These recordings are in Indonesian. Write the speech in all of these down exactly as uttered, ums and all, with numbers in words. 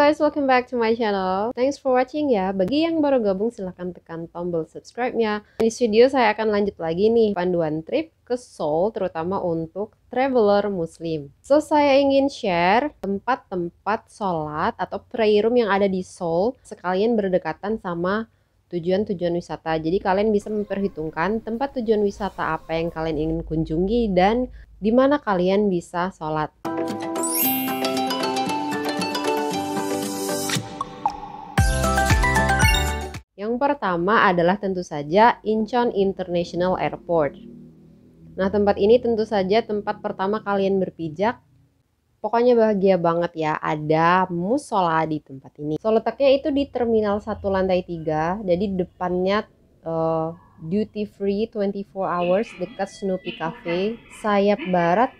guys, welcome back to my channel. Thanks for watching ya. Bagi yang baru gabung silahkan tekan tombol subscribe-nya. Di video saya akan lanjut lagi nih panduan trip ke Seoul, terutama untuk traveler muslim. So, saya ingin share tempat-tempat sholat atau prayer room yang ada di Seoul, sekalian berdekatan sama tujuan-tujuan wisata. Jadi kalian bisa memperhitungkan tempat tujuan wisata apa yang kalian ingin kunjungi dan di mana kalian bisa sholat. Yang pertama adalah tentu saja Incheon International Airport. Nah, tempat ini tentu saja tempat pertama kalian berpijak. Pokoknya bahagia banget ya, ada musola di tempat ini. So, letaknya itu di Terminal satu Lantai tiga, jadi depannya uh, duty free twenty-four hours dekat Snoopy Cafe, sayap barat.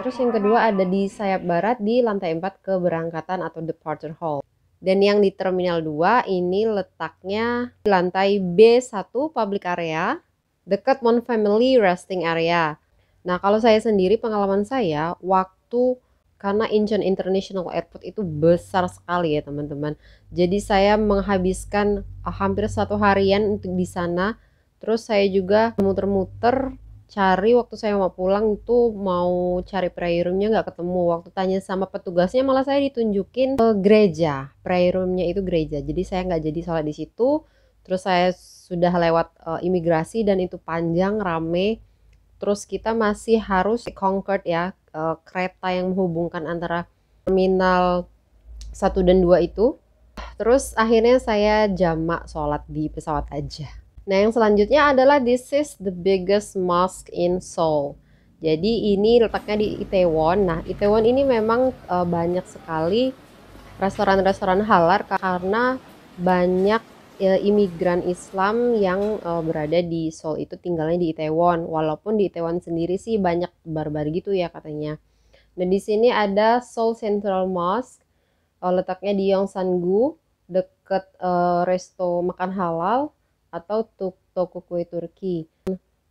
Terus yang kedua ada di sayap barat di lantai empat keberangkatan atau departure hall. Dan yang di Terminal dua ini letaknya di lantai B satu public area dekat Mon Family Resting Area. Nah, kalau saya sendiri pengalaman saya waktu, karena Incheon International Airport itu besar sekali ya teman-teman. Jadi saya menghabiskan hampir satu harian untuk di sana. Terus saya juga muter-muter cari, waktu saya mau pulang itu mau cari prayer roomnya nggak ketemu. Waktu tanya sama petugasnya malah saya ditunjukin ke gereja, prayer roomnya itu gereja, jadi saya nggak jadi sholat di situ. Terus saya sudah lewat uh, imigrasi dan itu panjang rame. Terus kita masih harus concord ya, uh, kereta yang menghubungkan antara terminal satu dan dua itu. Terus akhirnya saya jamak sholat di pesawat aja. Nah, yang selanjutnya adalah this is the biggest mosque in Seoul. Jadi ini letaknya di Itaewon. Nah, Itaewon ini memang e, banyak sekali restoran-restoran halal karena banyak e, imigran Islam yang e, berada di Seoul itu tinggalnya di Itaewon. Walaupun di Itaewon sendiri sih banyak barbar gitu ya katanya. Dan di sini ada Seoul Central Mosque, e, letaknya di Yongsan-gu deket e, resto makan halal atau toko kue Turki.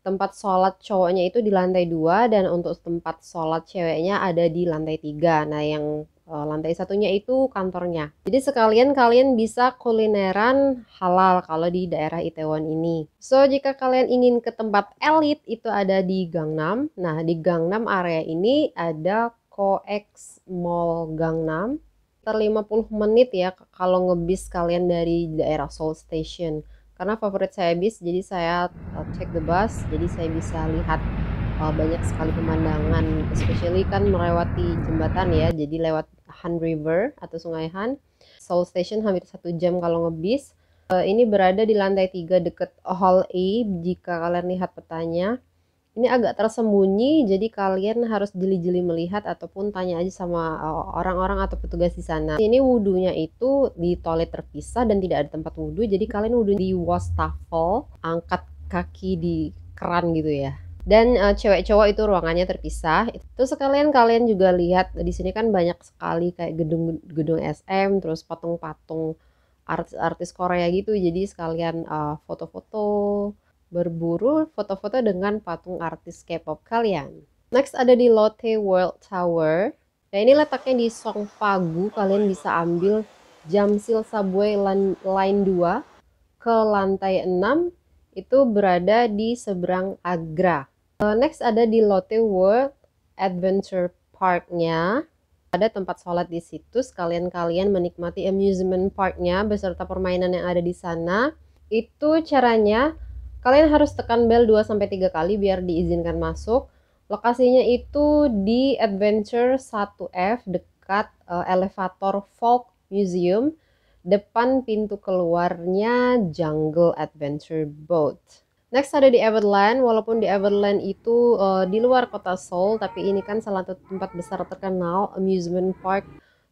Tempat sholat cowoknya itu di lantai dua dan untuk tempat sholat ceweknya ada di lantai tiga. Nah, yang e, lantai satunya itu kantornya. Jadi sekalian kalian bisa kulineran halal kalau di daerah Itaewon ini. So, jika kalian ingin ke tempat elit itu ada di Gangnam. Nah, di Gangnam area ini ada Coex Mall Gangnam. Sekitar lima puluh menit ya kalau ngebis kalian dari daerah Seoul Station. Karena favorit saya bis, jadi saya uh, cek the bus, jadi saya bisa lihat uh, banyak sekali pemandangan, especially kan melewati jembatan ya, jadi lewat Han River atau Sungai Han. Seoul Station hampir satu jam kalau ngebis. Uh, ini berada di lantai tiga deket Hall A. Jika kalian lihat petanya, ini agak tersembunyi, jadi kalian harus jeli-jeli melihat ataupun tanya aja sama orang-orang uh, atau petugas di sana. Ini wudunya itu di toilet terpisah dan tidak ada tempat wudu, jadi kalian wudu di wastafel, angkat kaki di keran gitu ya. Dan uh, cewek-cowok itu ruangannya terpisah. Terus sekalian kalian juga lihat di sini kan banyak sekali kayak gedung-gedung S M, terus patung-patung artis-artis Korea gitu. Jadi sekalian uh, foto-foto, berburu foto-foto dengan patung artis K-pop kalian. Next ada di Lotte World Tower. Nah, ini letaknya di Songpa-gu. Kalian bisa ambil Jamsil Subway Line dua ke lantai enam. Itu berada di seberang Agra. Next ada di Lotte World Adventure Park-nya. Ada tempat sholat di situ. Sekalian-kalian menikmati amusement park-nya beserta permainan yang ada di sana. Itu caranya kalian harus tekan bel dua sampai tiga kali biar diizinkan masuk. Lokasinya itu di Adventure satu F dekat uh, elevator Folk Museum. Depan pintu keluarnya Jungle Adventure Boat. Next ada di Everland. Walaupun di Everland itu uh, di luar kota Seoul, tapi ini kan salah satu tempat besar terkenal amusement park,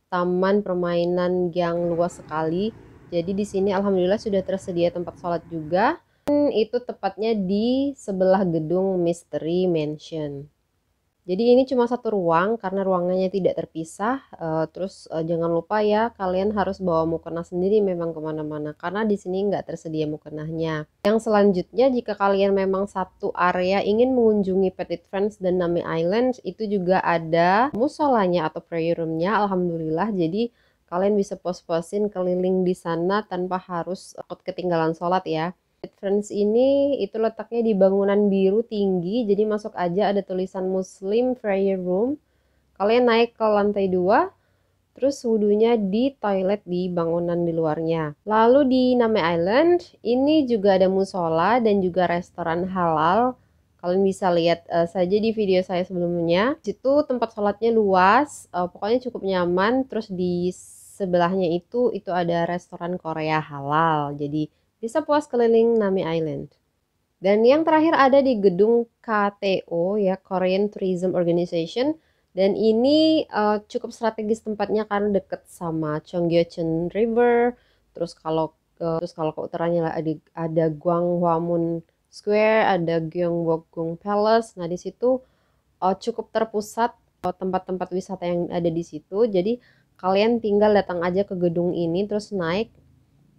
taman permainan yang luas sekali. Jadi di sini alhamdulillah sudah tersedia tempat sholat juga. Itu tepatnya di sebelah gedung Mystery Mansion. Jadi ini cuma satu ruang karena ruangannya tidak terpisah. Uh, terus uh, jangan lupa ya kalian harus bawa mukena sendiri memang kemana-mana karena di sini nggak tersedia mukenahnya. Yang selanjutnya jika kalian memang satu area ingin mengunjungi Petit Friends dan Nami Islands, itu juga ada musolanya atau prayer roomnya. Alhamdulillah, jadi Kalian bisa pos-posin keliling di sana tanpa harus takut ketinggalan sholat ya. Petit Friends ini itu letaknya di bangunan biru tinggi, jadi masuk aja ada tulisan Muslim Prayer Room. Kalian naik ke lantai dua, terus wudunya di toilet di bangunan di luarnya. Lalu di Nami Island, ini juga ada musola dan juga restoran halal. Kalian bisa lihat uh, saja di video saya sebelumnya. Di situ tempat sholatnya luas, uh, pokoknya cukup nyaman. Terus di sebelahnya itu, itu ada restoran Korea halal. Jadi bisa puas keliling Nami Island. Dan yang terakhir ada di gedung K T O ya, Korean Tourism Organization. Dan ini uh, cukup strategis tempatnya karena deket sama Cheonggyecheon River. Terus kalau uh, terus kalau ke utaranya ada ada Gwanghwamun Square, ada Gyeongbokgung Palace. Nah, di situ uh, cukup terpusat tempat-tempat uh, wisata yang ada di situ. Jadi kalian tinggal datang aja ke gedung ini terus naik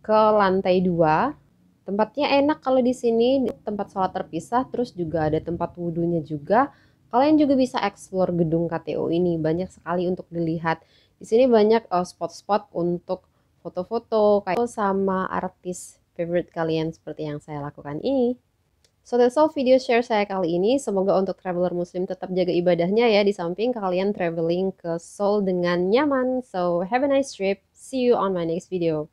ke lantai dua. Tempatnya enak kalau di sini, tempat sholat terpisah, terus juga ada tempat wudhunya juga. Kalian juga bisa explore gedung K T O ini, banyak sekali untuk dilihat. Di sini banyak spot-spot uh, untuk foto-foto kayak sama artis favorite kalian seperti yang saya lakukan ini. So that's all video share saya kali ini. Semoga untuk traveler muslim tetap jaga ibadahnya ya, di samping kalian traveling ke Seoul dengan nyaman. So have a nice trip. See you on my next video.